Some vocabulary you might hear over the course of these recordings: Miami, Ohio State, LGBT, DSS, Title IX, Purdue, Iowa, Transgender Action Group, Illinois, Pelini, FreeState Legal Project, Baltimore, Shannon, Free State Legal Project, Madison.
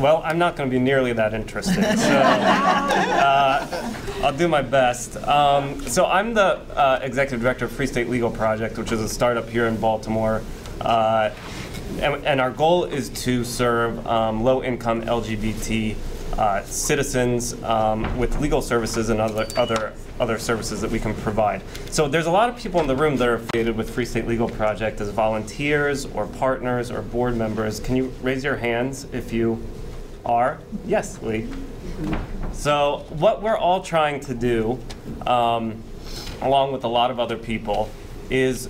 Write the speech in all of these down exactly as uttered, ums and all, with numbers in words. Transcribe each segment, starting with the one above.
Well, I'm not going to be nearly that interested, so uh, I'll do my best. Um, so I'm the uh, executive director of FreeState Legal Project, which is a startup here in Baltimore. Uh, and, and our goal is to serve um, low-income L G B T uh, citizens um, with legal services and other, other, other services that we can provide. So there's a lot of people in the room that are affiliated with FreeState Legal Project as volunteers or partners or board members. Can you raise your hands if you are? Yes, Lee. So what we're all trying to do, um, along with a lot of other people, is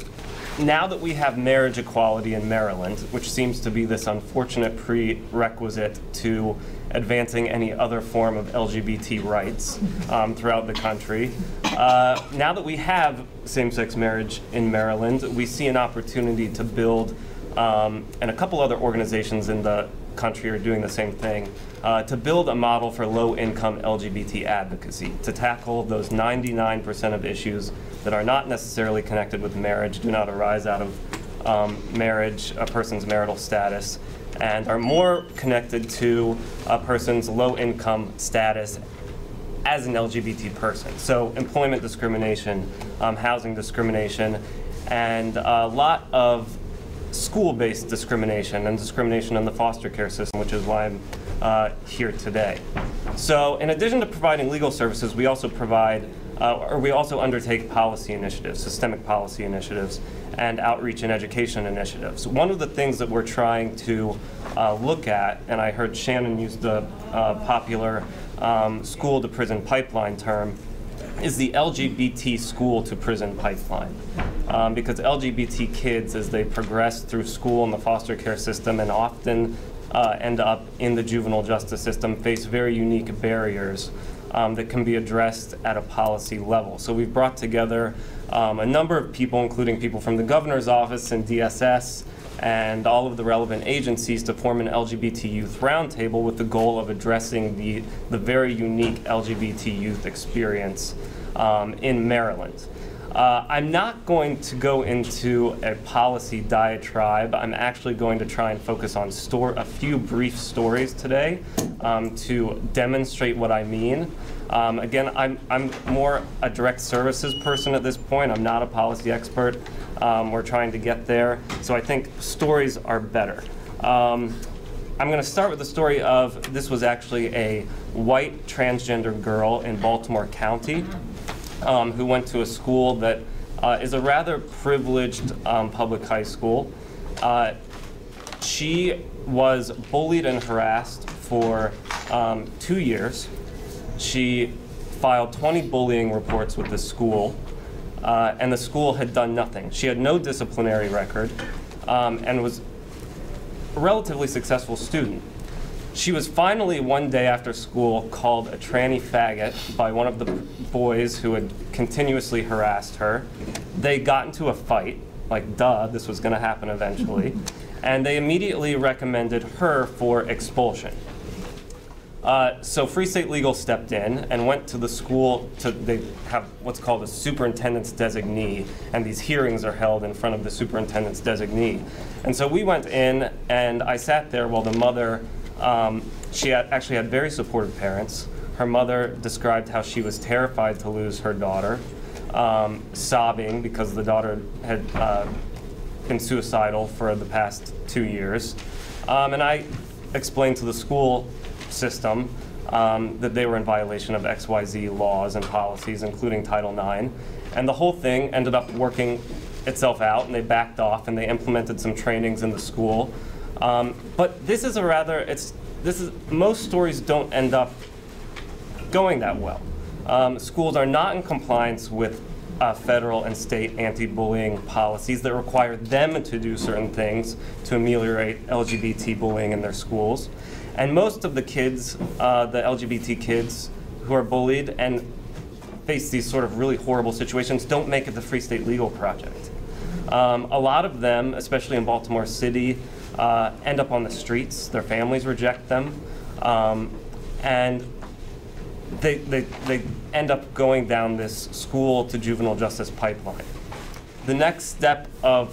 now that we have marriage equality in Maryland, which seems to be this unfortunate prerequisite to advancing any other form of L G B T rights um, throughout the country, uh, now that we have same-sex marriage in Maryland, we see an opportunity to build, um, and a couple other organizations in the country are doing the same thing, uh, to build a model for low-income L G B T advocacy, to tackle those ninety-nine percent of issues that are not necessarily connected with marriage, do not arise out of um, marriage, a person's marital status, and are more connected to a person's low-income status as an L G B T person. So employment discrimination, um, housing discrimination, and a lot of school-based discrimination and discrimination in the foster care system, which is why I'm uh, here today. So in addition to providing legal services, we also provide, uh, or we also undertake policy initiatives, systemic policy initiatives, and outreach and education initiatives. One of the things that we're trying to uh, look at, and I heard Shannon use the uh, popular um, school to prison pipeline term, is the L G B T school to prison pipeline. Um, because L G B T kids, as they progress through school and the foster care system, and often uh, end up in the juvenile justice system, face very unique barriers um, that can be addressed at a policy level. So we've brought together um, a number of people, including people from the governor's office and D S S and all of the relevant agencies, to form an L G B T youth roundtable with the goal of addressing the, the very unique L G B T youth experience um, in Maryland. Uh, I'm not going to go into a policy diatribe. I'm actually going to try and focus on store, a few brief stories today um, to demonstrate what I mean. Um, again, I'm, I'm more a direct services person at this point. I'm not a policy expert. Um, we're trying to get there. So I think stories are better. Um, I'm going to start with the story of, this was actually a white transgender girl in Baltimore County. Um, who went to a school that uh, is a rather privileged um, public high school. Uh, she was bullied and harassed for um, two years. She filed twenty bullying reports with the school, uh, and the school had done nothing. She had no disciplinary record um, and was a relatively successful student. She was finally, one day after school, called a tranny faggot by one of the boys who had continuously harassed her. They got into a fight, like, duh, this was going to happen eventually, and they immediately recommended her for expulsion. Uh, so FreeState Legal stepped in and went to the school. To, they have what's called a superintendent's designee, and these hearings are held in front of the superintendent's designee. And so we went in, and I sat there while the mother Um, she had actually had very supportive parents. Her mother described how she was terrified to lose her daughter, um, sobbing because the daughter had uh, been suicidal for the past two years. Um, and I explained to the school system um, that they were in violation of X Y Z laws and policies, including Title nine. And the whole thing ended up working itself out, and they backed off, and they implemented some trainings in the school. Um, but this is a rather, it's, this is, most stories don't end up going that well. Um, schools are not in compliance with uh, federal and state anti-bullying policies that require them to do certain things to ameliorate L G B T bullying in their schools. And most of the kids, uh, the L G B T kids who are bullied and face these sort of really horrible situations, don't make it the FreeState Legal Project. Um, a lot of them, especially in Baltimore City, Uh, end up on the streets. Their families reject them, um, and they, they, they end up going down this school to juvenile justice pipeline. The next step of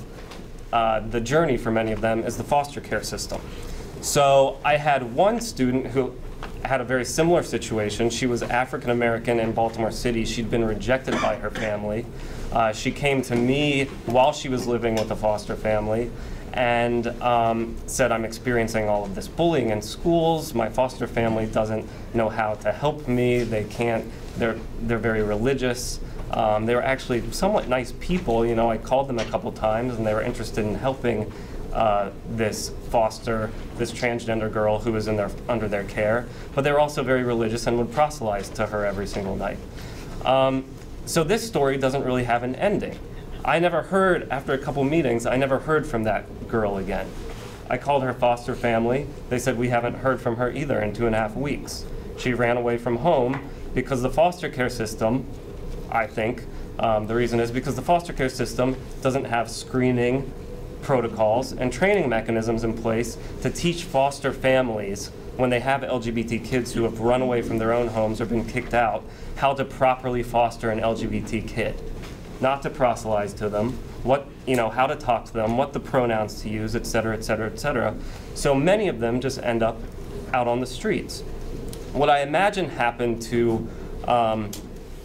uh, the journey for many of them is the foster care system. So I had one student who had a very similar situation. She was African American in Baltimore City. She'd been rejected by her family. Uh, she came to me while she was living with a foster family and um, said, I'm experiencing all of this bullying in schools. My foster family doesn't know how to help me. They can't, they're, they're very religious. Um, they were actually somewhat nice people. You know, I called them a couple times and they were interested in helping Uh, this foster, this transgender girl who was in their, under their care, but they were also very religious and would proselyte to her every single night. Um, so this story doesn't really have an ending. I never heard, after a couple meetings, I never heard from that girl again. I called her foster family. They said, we haven't heard from her either in two and a half weeks. She ran away from home because the foster care system, I think, um, the reason is because the foster care system doesn't have screening protocols and training mechanisms in place to teach foster families when they have L G B T kids who have run away from their own homes or been kicked out, how to properly foster an L G B T kid. Not to proselytize to them, what, you know, how to talk to them, what the pronouns to use, et cetera, et cetera, et cetera. So many of them just end up out on the streets. What I imagine happened to um,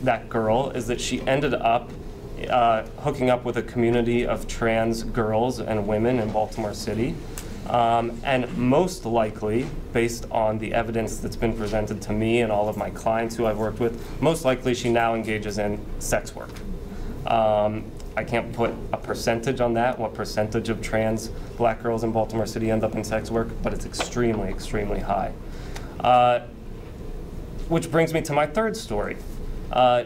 that girl is that she ended up Uh, hooking up with a community of trans girls and women in Baltimore City. Um, and most likely, based on the evidence that's been presented to me and all of my clients who I've worked with, most likely she now engages in sex work. Um, I can't put a percentage on that, what percentage of trans black girls in Baltimore City end up in sex work, but it's extremely, extremely high. Uh, which brings me to my third story. Uh,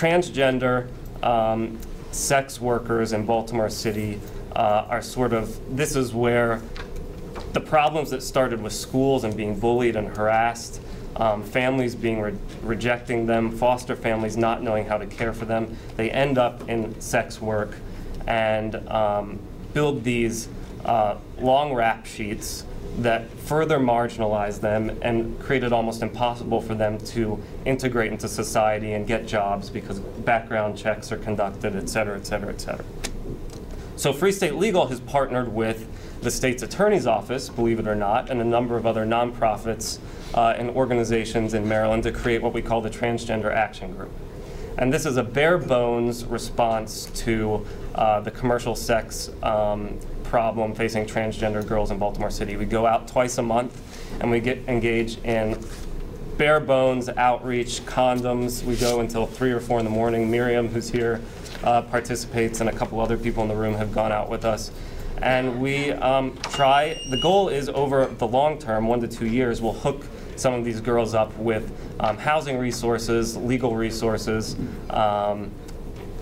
transgender Um, sex workers in Baltimore City uh, are sort of, this is where the problems that started with schools and being bullied and harassed, um, families being re rejecting them, foster families not knowing how to care for them, they end up in sex work and um, build these uh, long rap sheets that further marginalize them and create it almost impossible for them to integrate into society and get jobs because background checks are conducted, et cetera, et cetera, et cetera. So Free State Legal has partnered with the state's attorney's office, believe it or not, and a number of other nonprofits uh, and organizations in Maryland to create what we call the Transgender Action Group. And this is a bare bones response to uh, the commercial sex um, problem facing transgender girls in Baltimore City. We go out twice a month and we get engage in bare bones outreach, condoms. We go until three or four in the morning. Miriam, who's here, uh, participates, and a couple other people in the room have gone out with us. And we um, try, the goal is over the long term, one to two years, we'll hook some of these girls up with um, housing resources, legal resources, um,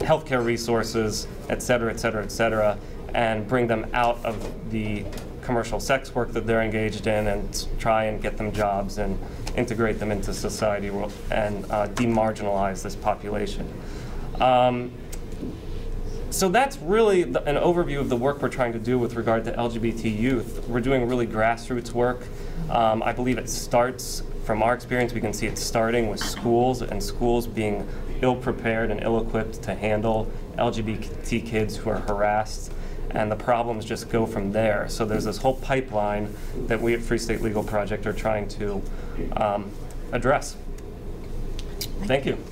healthcare resources, et cetera, et cetera, et cetera, and bring them out of the commercial sex work that they're engaged in and try and get them jobs and integrate them into society and uh, demarginalize this population. Um, so that's really the, an overview of the work we're trying to do with regard to L G B T youth. We're doing really grassroots work. Um, I believe it starts, from our experience, we can see it starting with schools and schools being ill-prepared and ill-equipped to handle L G B T kids who are harassed. And the problems just go from there. So there's this whole pipeline that we at Free State Legal Project are trying to um, address. Thank you.